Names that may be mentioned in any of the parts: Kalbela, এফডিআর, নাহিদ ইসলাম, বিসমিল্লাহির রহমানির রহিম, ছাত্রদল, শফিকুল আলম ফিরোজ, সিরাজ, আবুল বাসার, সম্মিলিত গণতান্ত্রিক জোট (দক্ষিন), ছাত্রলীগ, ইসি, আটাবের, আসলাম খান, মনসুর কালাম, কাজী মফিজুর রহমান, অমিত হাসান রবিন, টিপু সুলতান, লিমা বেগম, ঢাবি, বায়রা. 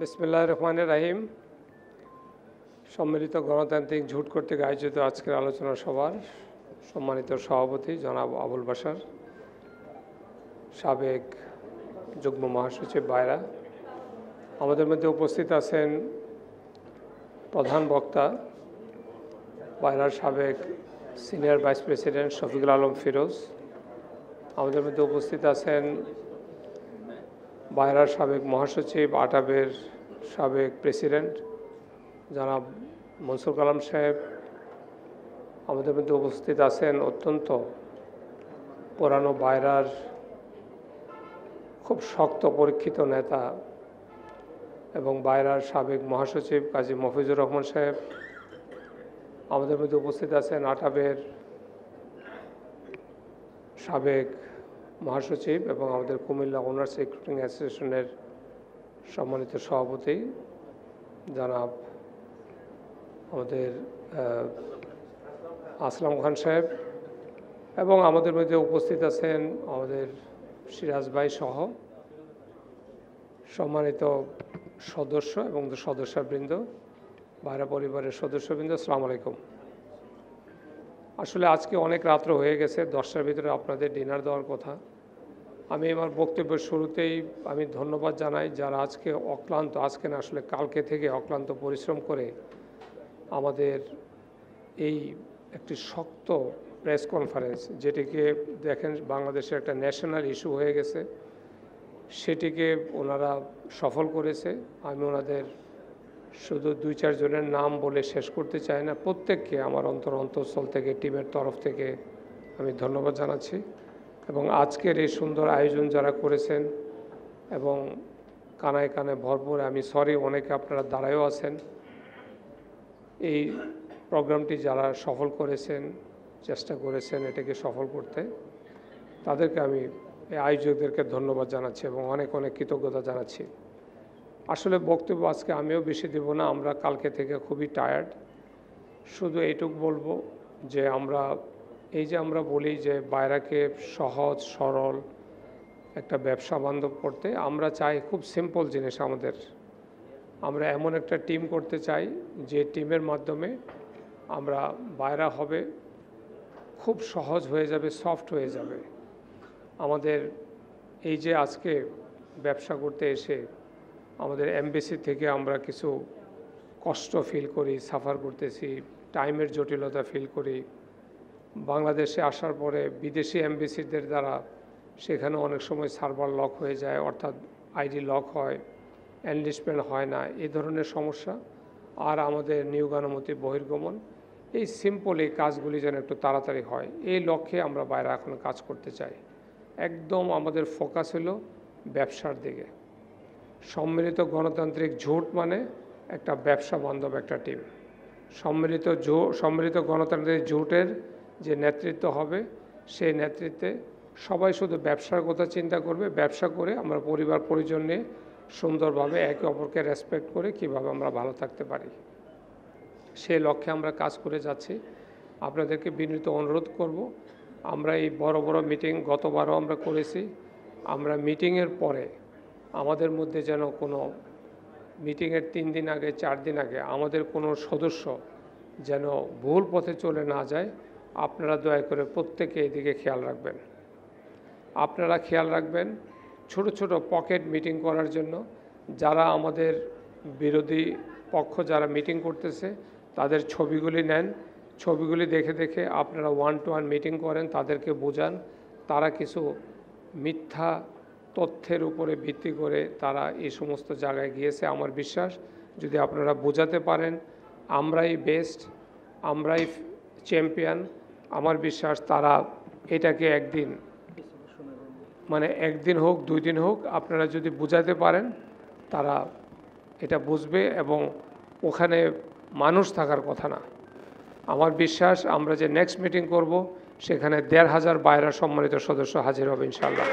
বিসমিল্লাহির রহমানির রহিম। সম্মিলিত গণতান্ত্রিক জোট কর্তৃক আয়োজিত আজকের আলোচনা সভার সম্মানিত সভাপতি জনাব আবুল বাসার, সাবেক যুগ্ম মহাসচিব বায়রা, আমাদের মধ্যে উপস্থিত আছেন প্রধান বক্তা বায়রার সাবেক senior vice president শফিকুল আলম ফিরোজ, আমাদের মধ্যে উপস্থিত আছেন বায়রার সাবেক মহাসচিব আটাবের সাবেক প্রেসিডেন্ট জনাব মনসুর কালাম সাহেব, আমাদের মধ্যে উপস্থিত আছেন অত্যন্ত পুরানো বায়রার খুব শক্ত পরীক্ষিত নেতা এবং বায়রার সাবেক মহাসচিব কাজী মফিজুর রহমান সাহেব, আমাদের মধ্যে উপস্থিত আছেন আটাবের সাবেক মহাসচিব এবং আমাদের কুমিল্লা ওনার্স রিক্রুটিং অ্যাসোসিয়েশনের সম্মানিত সভাপতি জনাব আমাদের আসলাম খান সাহেব, এবং আমাদের মধ্যে উপস্থিত আছেন আমাদের সিরাজ ভাই সহ সম্মানিত সদস্য এবং সদস্যবৃন্দ, বায়রা পরিবারের সদস্যবৃন্দ, আসসালামু আলাইকুম। আসলে আজকে অনেক রাত্র হয়ে গেছে, 10টার ভিতরে আপনাদের ডিনার দেওয়ার কথা। আমি আমার বক্তব্যের শুরুতেই আমি ধন্যবাদ জানাই যারা আজকে অক্লান্ত, আজকে না আসলে কালকে থেকে অক্লান্ত পরিশ্রম করে আমাদের এই একটি শক্ত প্রেস কনফারেন্স, যেটিকে দেখেন বাংলাদেশের একটা ন্যাশনাল ইস্যু হয়ে গেছে, সেটিকে ওনারা সফল করেছে। আমি ওনাদের শুধু 2-4 জনের নাম বলে শেষ করতে চাই না, প্রত্যেককে আমার অন্তঃস্থল থেকে টিমের তরফ থেকে আমি ধন্যবাদ জানাচ্ছি। এবং আজকের এই সুন্দর আয়োজন যারা করেছেন এবং কানায় কানে ভরপুর, আমি সরি অনেকে আপনারা দাঁড়ায়ও আছেন, এই প্রোগ্রামটি যারা সফল করেছেন, চেষ্টা করেছেন এটাকে সফল করতে, তাদেরকে আমি আয়োজকদেরকে ধন্যবাদ জানাচ্ছি এবং অনেক অনেক কৃতজ্ঞতা জানাচ্ছি। আসলে বক্তব্য আজকে আমিও বেশি দেব না, আমরা কালকে থেকে খুবই টায়ার্ড। শুধু এইটুকু বলবো যে আমরা বলি যে বায়রাকে সহজ সরল একটা ব্যবসা বান্ধব করতে আমরা চাই, খুব সিম্পল জিনিস আমাদের। আমরা এমন একটা টিম করতে চাই যে টিমের মাধ্যমে আমরা বায়রা হবে খুব সহজ হয়ে যাবে, সফট হয়ে যাবে। আমাদের এই যে আজকে ব্যবসা করতে এসে আমাদের এমবেসি থেকে আমরা কিছু কষ্ট ফিল করি, সাফার করতেছি, টাইমের জটিলতা ফিল করি, বাংলাদেশে আসার পরে বিদেশি এমবেসিদের দ্বারা সেখানে অনেক সময় সার্ভার লক হয়ে যায়, অর্থাৎ আইডি লক হয়, এনলিস্টমেন্ট হয় না, এই ধরনের সমস্যা। আর আমাদের নিয়োগানুমতি বহির্গমন, এই সিম্পল এই কাজগুলি যেন একটু তাড়াতাড়ি হয়, এই লক্ষ্যে আমরা বাইরে এখন কাজ করতে চাই। একদম আমাদের ফোকাস হলো ব্যবসার দিকে। সম্মিলিত গণতান্ত্রিক জোট মানে একটা ব্যবসা বান্ধব একটা টিম। সম্মিলিত গণতান্ত্রিক জোটের যে নেতৃত্ব হবে, সেই নেতৃত্বে সবাই শুধু ব্যবসার কথা চিন্তা করবে, ব্যবসা করে আমরা পরিবার পরিজন নিয়ে সুন্দরভাবে একে অপরকে রেসপেক্ট করে কীভাবে আমরা ভালো থাকতে পারি, সেই লক্ষ্যে আমরা কাজ করে যাচ্ছি। আপনাদেরকে বিনীত অনুরোধ করব, আমরা এই বড় বড় মিটিং গতবারও আমরা করেছি, আমরা মিটিংয়ের পরে আমাদের মধ্যে যেন কোনো মিটিংয়ের 3 দিন আগে 4 দিন আগে আমাদের কোনো সদস্য যেন ভুল পথে চলে না যায়, আপনারা দয়া করে প্রত্যেকে এদিকে খেয়াল রাখবেন। আপনারা খেয়াল রাখবেন ছোট ছোট পকেট মিটিং করার জন্য, যারা আমাদের বিরোধী পক্ষ যারা মিটিং করতেছে তাদের ছবিগুলি নেন, ছবিগুলি দেখে দেখে আপনারা 1-to-1 মিটিং করেন, তাদেরকে বোঝান। তারা কিছু মিথ্যা তথ্যের উপরে ভিত্তি করে তারা এই সমস্ত জায়গায় গিয়েছে। আমার বিশ্বাস যদি আপনারা বোঝাতে পারেন আমরাই বেস্ট, আমরাই চ্যাম্পিয়ন, আমার বিশ্বাস তারা এটাকে একদিন মানে 1 দিন হোক 2 দিন হোক আপনারা যদি বোঝাতে পারেন তারা এটা বুঝবে, এবং ওখানে মানুষ থাকার কথা না। আমার বিশ্বাস আমরা যে নেক্সট মিটিং করব সেখানে 1,500 বায়রা সম্মানিত সদস্য হাজির হবে ইনশাআল্লাহ।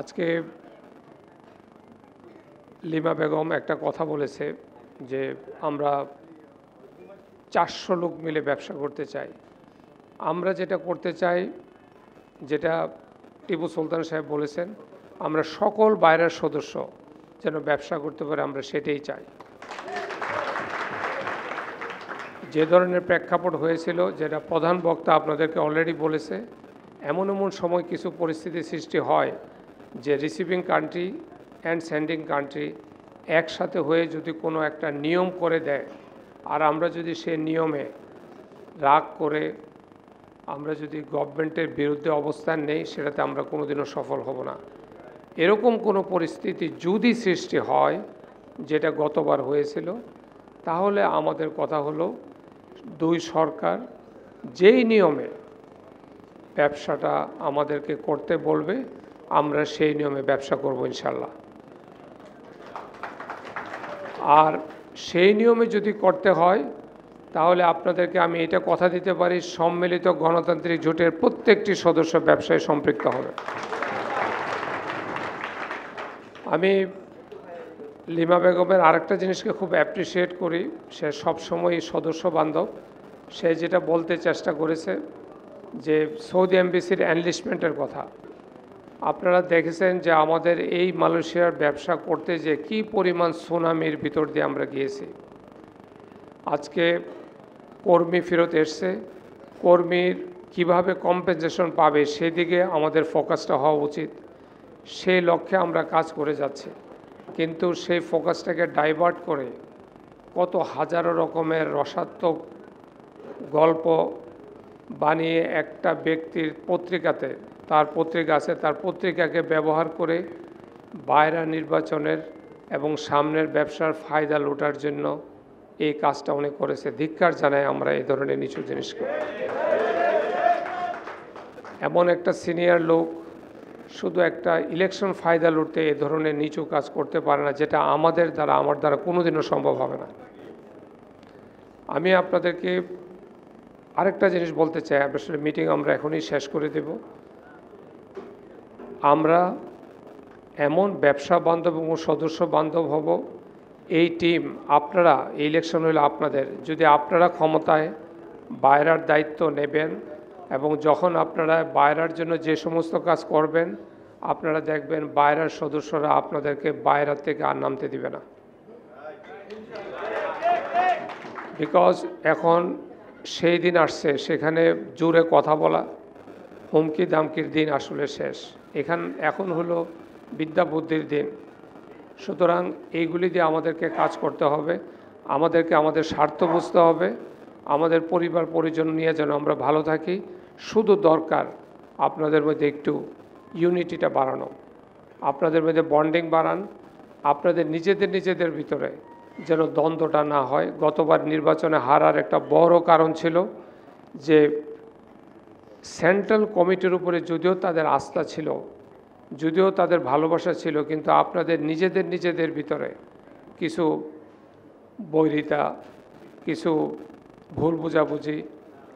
আজকে লিমা বেগম একটা কথা বলেছে যে আমরা 400 লোক মিলে ব্যবসা করতে চাই। আমরা যেটা করতে চাই, যেটা টিপু সুলতান সাহেব বলেছেন, আমরা সকল বায়রার সদস্য যেন ব্যবসা করতে পারে, আমরা সেটাই চাই। যে ধরনের প্রেক্ষাপট হয়েছিল, যেটা প্রধান বক্তা আপনাদেরকে অলরেডি বলেছে, এমন এমন সময় কিছু পরিস্থিতি সৃষ্টি হয় যে receiving country and sending country একসাথে হয়ে যদি কোনো একটা নিয়ম করে দেয়, আর আমরা যদি সে নিয়মে রাগ করে আমরা যদি গভর্নমেন্টের বিরুদ্ধে অবস্থান নেই, সেটাতে আমরা কোনোদিনও সফল হব না। এরকম কোনো পরিস্থিতি যদি সৃষ্টি হয় যেটা গতবার হয়েছিল, তাহলে আমাদের কথা হলো দুই সরকার যেই নিয়মে ব্যবসাটা আমাদেরকে করতে বলবে আমরা সেই নিয়মে ব্যবসা করব ইনশাল্লাহ। আর সেই নিয়মে যদি করতে হয় তাহলে আপনাদেরকে আমি এটা কথা দিতে পারি, সম্মিলিত গণতান্ত্রিক জোটের প্রত্যেকটি সদস্য ব্যবসায় সম্পৃক্ত হবে। আমি লিমা বেগমের আরেকটা জিনিসকে খুব অ্যাপ্রিসিয়েট করি, সে সবসময় সদস্য বান্ধব। সে যেটা বলতে চেষ্টা করেছে যে সৌদি এমবিসির এনলিস্টমেন্টের কথা, আপনারা দেখেছেন যে আমাদের এই মালয়েশিয়ার ব্যবসা করতে যে কি পরিমাণ সুনামির ভিতর দিয়ে আমরা গিয়েছি। আজকে কর্মী ফেরত এসছে, কর্মীর কিভাবে কম্পেনসেশন পাবে সেদিকে আমাদের ফোকাসটা হওয়া উচিত। সেই লক্ষ্যে আমরা কাজ করে যাচ্ছি, কিন্তু সেই ফোকাসটাকে ডাইভার্ট করে কত হাজারো রকমের রসাত্মক গল্প বানিয়ে একটা ব্যক্তির পত্রিকাতে, তার পত্রিকা আছে, তার পত্রিকাকে ব্যবহার করে বায়রা নির্বাচনের এবং সামনের ব্যবসার ফায়দা লুটার জন্য এই কাজটা উনি করেছে। ধিক্কার জানাই আমরা এই ধরনের নিচু জিনিসকে। এমন একটা সিনিয়র লোক শুধু একটা ইলেকশন ফায়দা লুটতে এ ধরনের নিচু কাজ করতে পারে না, যেটা আমাদের দ্বারা কোনোদিনও সম্ভব হবে না। আমি আপনাদেরকে আরেকটা জিনিস বলতে চাই, আসলে মিটিং আমরা এখনই শেষ করে দেব। আমরা এমন ব্যবসা বান্ধব এবং সদস্য বান্ধব হব এই টিম। আপনারা ইলেকশন হইল আপনাদের, যদি আপনারা ক্ষমতায় বায়রার দায়িত্ব নেবেন এবং যখন আপনারা বায়রার জন্য যে সমস্ত কাজ করবেন, আপনারা দেখবেন বায়রার সদস্যরা আপনাদেরকে বায়রার থেকে আর নামতে দিবে না। বিকজ এখন সেই দিন আসছে সেখানে জোরে কথা বলা, হুমকি দামকির দিন আসলে শেষ। এখন হলো বিদ্যা বুদ্ধির দিন। সুতরাং এইগুলি দিয়ে আমাদেরকে কাজ করতে হবে, আমাদেরকে আমাদের স্বার্থ বুঝতে হবে, আমাদের পরিবার পরিজন নিয়ে যেন আমরা ভালো থাকি। শুধু দরকার আপনাদের মধ্যে একটু ইউনিটিটা বাড়ানো, আপনাদের মধ্যে বন্ডিং বাড়ান, আপনাদের নিজেদের ভিতরে যেন দ্বন্দ্বটা না হয়। গতবার নির্বাচনে হারার একটা বড় কারণ ছিল যে সেন্ট্রাল কমিটির উপরে যদিও তাদের আস্থা ছিল, যদিও তাদের ভালোবাসা ছিল, কিন্তু আপনাদের নিজেদের ভিতরে কিছু বৈরিতা, কিছু ভুল বোঝাবুঝি,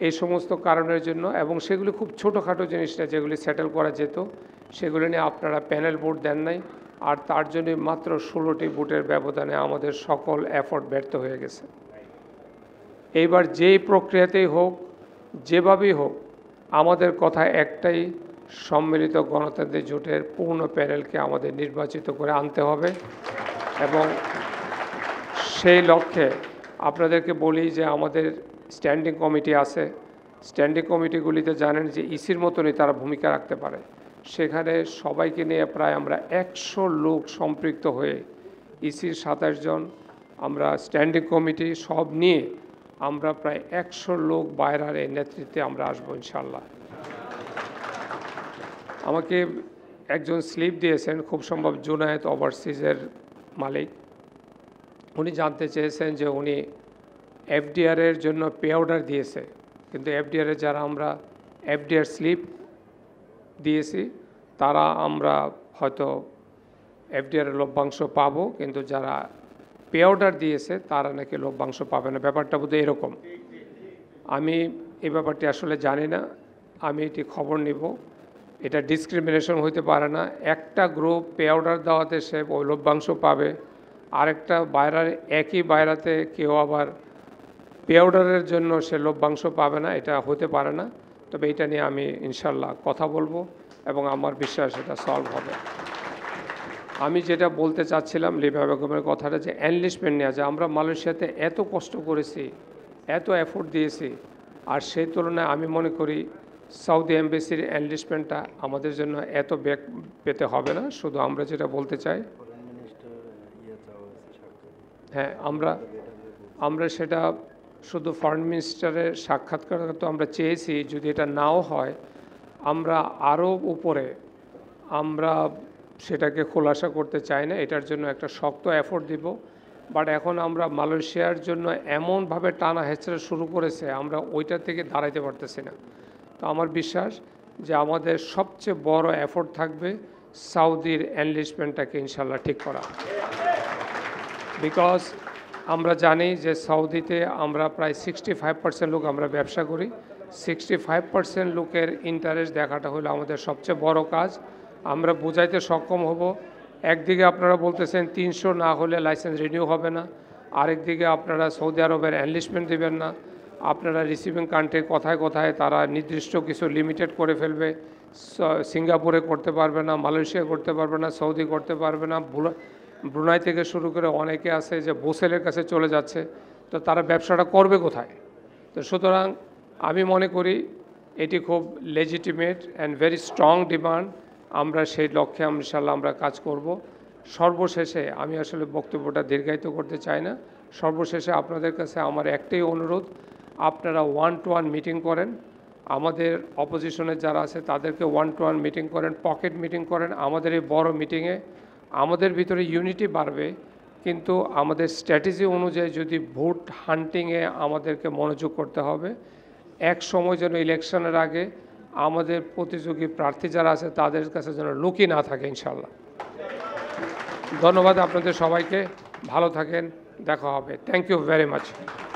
এই সমস্ত কারণের জন্য, এবং সেগুলি খুব ছোটোখাটো জিনিসটা যেগুলি সেটেল করা যেত সেগুলি নিয়ে আপনারা প্যানেল ভোট দেন নাই। আর তার জন্য মাত্র 16টি ভোটের ব্যবধানে আমাদের সকল এফোর্ট ব্যর্থ হয়ে গেছে। এইবার যেই প্রক্রিয়াতেই হোক, যেভাবেই হোক, আমাদের কথা একটাই, সম্মিলিত গণতান্ত্রিক জোটের পূর্ণ প্যানেলকে আমাদের নির্বাচিত করে আনতে হবে। এবং সেই লক্ষ্যে আপনাদেরকে বলি যে আমাদের স্ট্যান্ডিং কমিটি আছে, স্ট্যান্ডিং কমিটিগুলিতে জানেন যে ইসির মতনই তারা ভূমিকা রাখতে পারে। সেখানে সবাইকে নিয়ে প্রায় আমরা 100 লোক সম্পৃক্ত হয়ে, ইসির 27 জন, আমরা স্ট্যান্ডিং কমিটি সব নিয়ে আমরা প্রায় 100 লোক বাইরার এই নেতৃত্বে আমরা আসবো ইনশাল্লাহ। আমাকে একজন স্লিপ দিয়েছেন, খুব সম্ভব জুনায়েদ ওভারসিজের মালিক। উনি জানতে চেয়েছেন যে উনি এফডিআরের জন্য পে অর্ডার দিয়েছে, কিন্তু এফডিআরে যারা আমরা এফডিআর স্লিপ দিয়েছি তারা আমরা হয়তো এফডিআরের লভ্যাংশ পাবো, কিন্তু যারা পে অর্ডার দিয়েছে তারা নাকি লভ্যাংশ পাবে না। ব্যাপারটা বোধহয় এরকম। আমি এই ব্যাপারটি আসলে জানি না, আমি এটি খবর নিব। এটা ডিসক্রিমিনেশন হইতে পারে না। একটা গ্রুপ পে অর্ডার দেওয়াতে সে ওই লভ্যাংশ পাবে, আরেকটা বাইরার একই বাইরাতে কেউ আবার পে অর্ডারের জন্য সে লভ্যাংশ পাবে না, এটা হতে পারে না। তবে এটা নিয়ে আমি ইনশাল্লাহ কথা বলবো এবং আমার বিশ্বাস এটা সলভ হবে। আমি যেটা বলতে চাচ্ছিলাম লিমা বেগমের কথাটা, যে এনলিস্টমেন্ট নেওয়া যায়। আমরা মালয়েশিয়াতে এত কষ্ট করেছি, এত এফোর্ট দিয়েছি, আর সেই তুলনায় আমি মনে করি সৌদি এমবেসির এনলিস্টমেন্টটা আমাদের জন্য এত ব্যাক পেতে হবে না। শুধু আমরা যেটা বলতে চাই, হ্যাঁ আমরা সেটা শুধু ফরেন মিনিস্টারের সাক্ষাৎকার তো আমরা চেয়েছি, যদি এটা নাও হয় আমরা আরও উপরে আমরা সেটাকে খোলাসা করতে চাই না, এটার জন্য একটা শক্ত এফোর্ট দিব। বাট এখন আমরা মালয়েশিয়ার জন্য এমনভাবে টানা হেঁচড়া শুরু করেছে, আমরা ওইটা থেকে দাঁড়াইতে পারতেছি না। তো আমার বিশ্বাস যে আমাদের সবচেয়ে বড় এফোর্ট থাকবে সৌদির এনলিস্টমেন্টটাকে ইনশাল্লাহ ঠিক করা। বিকজ আমরা জানি যে সৌদিতে আমরা প্রায় 65% লোক আমরা ব্যবসা করি, 65% লোকের ইন্টারেস্ট দেখাটা হলো আমাদের সবচেয়ে বড় কাজ। আমরা বোঝাইতে সক্ষম হব, একদিকে আপনারা বলতেছেন 300 না হলে লাইসেন্স রিনিউ হবে না, আরেকদিকে আপনারা সৌদি আরবের এনলিস্টমেন্ট দেবেন না, আপনারা রিসিভিং কান্ট্রি কথায় কথায় তারা নির্দিষ্ট কিছু লিমিটেড করে ফেলবে, সিঙ্গাপুরে করতে পারবে না, মালয়েশিয়া করতে পারবে না, সৌদি করতে পারবে না, ব্রুনাই থেকে শুরু করে অনেকে আছে যে বোসেলের কাছে চলে যাচ্ছে, তো তারা ব্যবসাটা করবে কোথায়? তো সুতরাং আমি মনে করি এটি খুব legitimate and very strong demand. আমরা সেই লক্ষ্যে ইনশাআল্লাহ আমরা কাজ করব। সর্বশেষে আমি আসলে বক্তব্যটা দীর্ঘায়িত করতে চাই না, সর্বশেষে আপনাদের কাছে আমার একটাই অনুরোধ, আপনারা 1-to-1 মিটিং করেন, আমাদের অপোজিশনের যারা আছে তাদেরকে 1-to-1 মিটিং করেন, পকেট মিটিং করেন। আমাদের এই বড় মিটিংয়ে আমাদের ভিতরে ইউনিটি বাড়বে, কিন্তু আমাদের স্ট্র্যাটেজি অনুযায়ী যদি ভোট হান্টিংয়ে আমাদেরকে মনোযোগ করতে হবে। এক সময় যেন ইলেকশনের আগে আমাদের প্রতিযোগী প্রার্থী যারা আছে তাদের কাছে যেন লুকি না থাকে ইনশাল্লাহ। ধন্যবাদ আপনাদের সবাইকে, ভালো থাকেন, দেখা হবে। Thank you very much.